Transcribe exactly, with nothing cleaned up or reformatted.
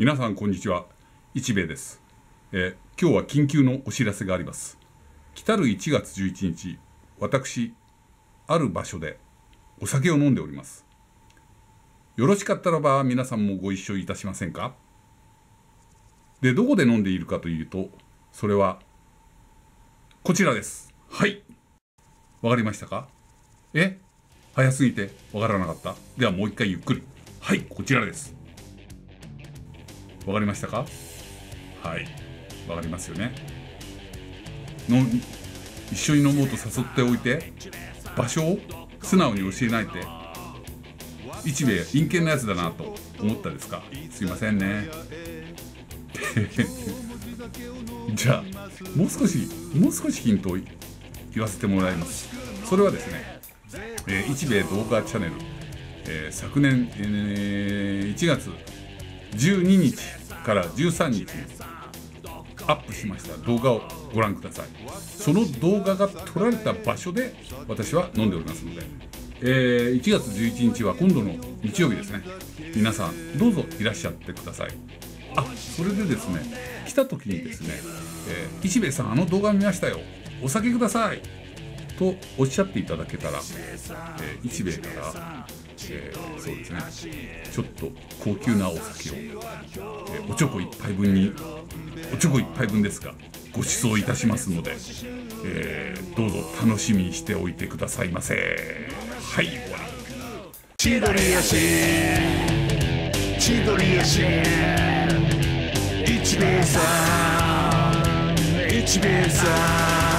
皆さんこんにちは、一兵衛です。えー、今日は緊急のお知らせがあります。来るいちがつじゅういちにち、私ある場所でお酒を飲んでおります。よろしかったらば皆さんもご一緒いたしませんか。で、どこで飲んでいるかというと、それはこちらです。はい、わかりましたか。え、早すぎてわからなかった。ではもう一回ゆっくり。はい、こちらです。わかりましたか。はい、わかりますよね。の一緒に飲もうと誘っておいて、場所を素直に教えないって一兵衛陰険なやつだなと思ったですか。すいませんね。じゃあもう少しもう少しヒントを言わせてもらいます。それはですね、えー、一兵衛動画チャンネル、えー、昨年、えー、いちがつじゅうににちからじゅうさんにちにアップしました動画をご覧ください。その動画が撮られた場所で私は飲んでおりますので、えー、いちがつじゅういちにちは今度の日曜日ですね。皆さんどうぞいらっしゃってください。あ、それでですね、来た時にですね、えー、一兵衛さんあの動画見ましたよ、お酒くださいとおっしゃっていただけたら、えー、一兵衛から、えー、そうですね、ちょっと高級なお酒を、えー、おちょこ一杯分におちょこ一杯分ですがご馳走いたしますので、えー、どうぞ楽しみにしておいてくださいませ。はい、終わり。一兵衛さん、一兵衛さん。